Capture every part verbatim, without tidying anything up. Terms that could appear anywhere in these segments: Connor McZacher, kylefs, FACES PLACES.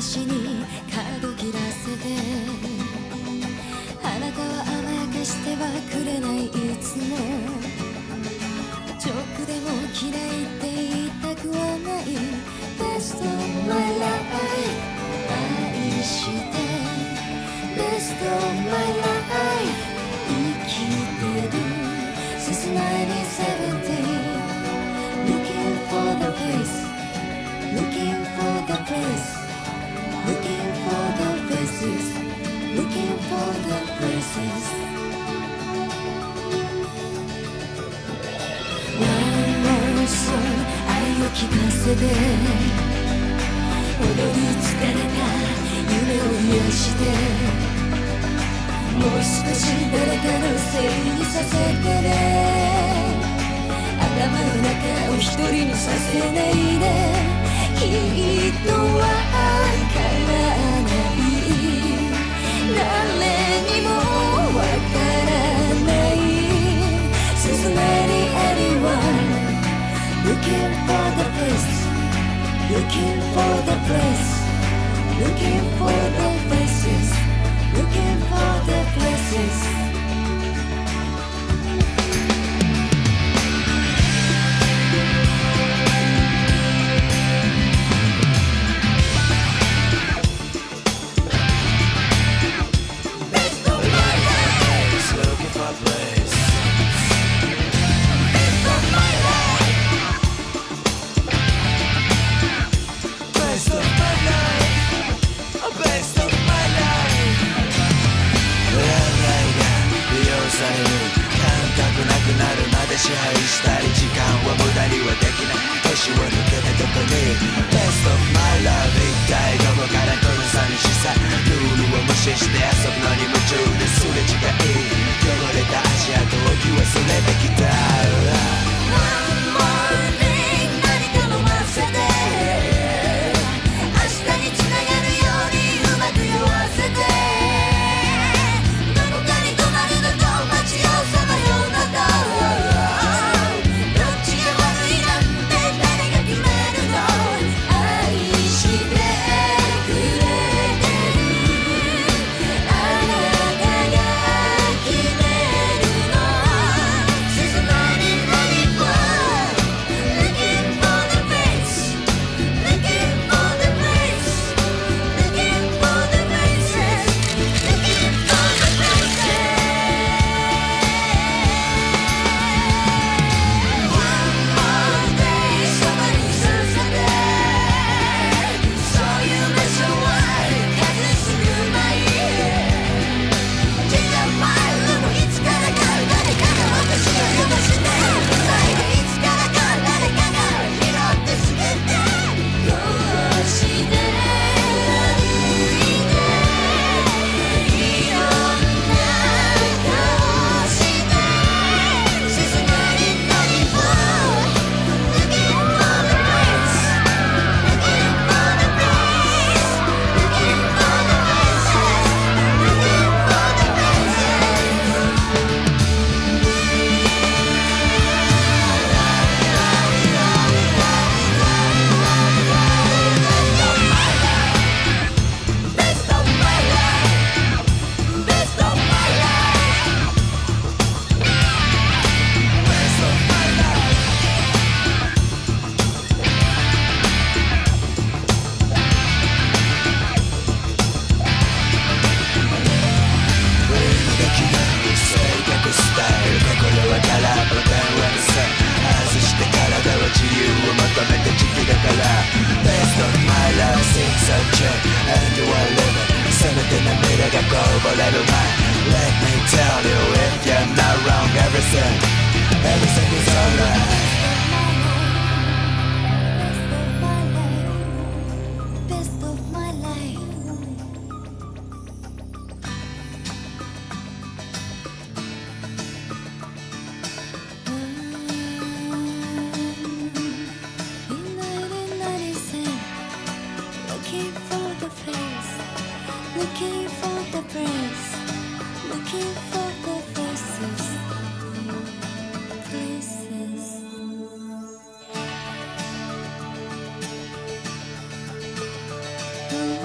足に角切らせてあなたは甘やかしてはくれないいつもジョークでも嫌いって言いたくはない Best of my life 愛して Best of my life 生きてる Since nineteen seventy Looking for the face Looking for the place Looking for the faces Looking for the places One more song 愛を聞かせて踊り疲れた夢を癒してもう少し誰かのせいにさせてね頭の中を一人にさせないで きっとは変わらない誰にもわからない Since nineteen eighty-one Looking for the place Looking for the place Looking for the faces Looking for the places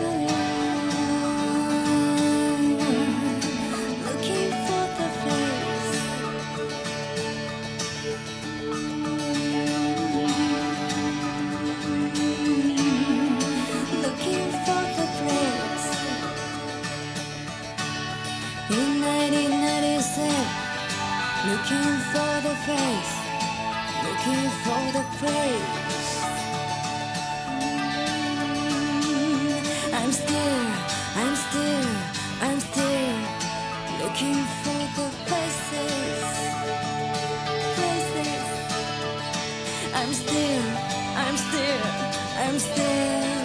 Oh, I'm still, I'm still looking for the faces, faces. I'm still, I'm still, I'm still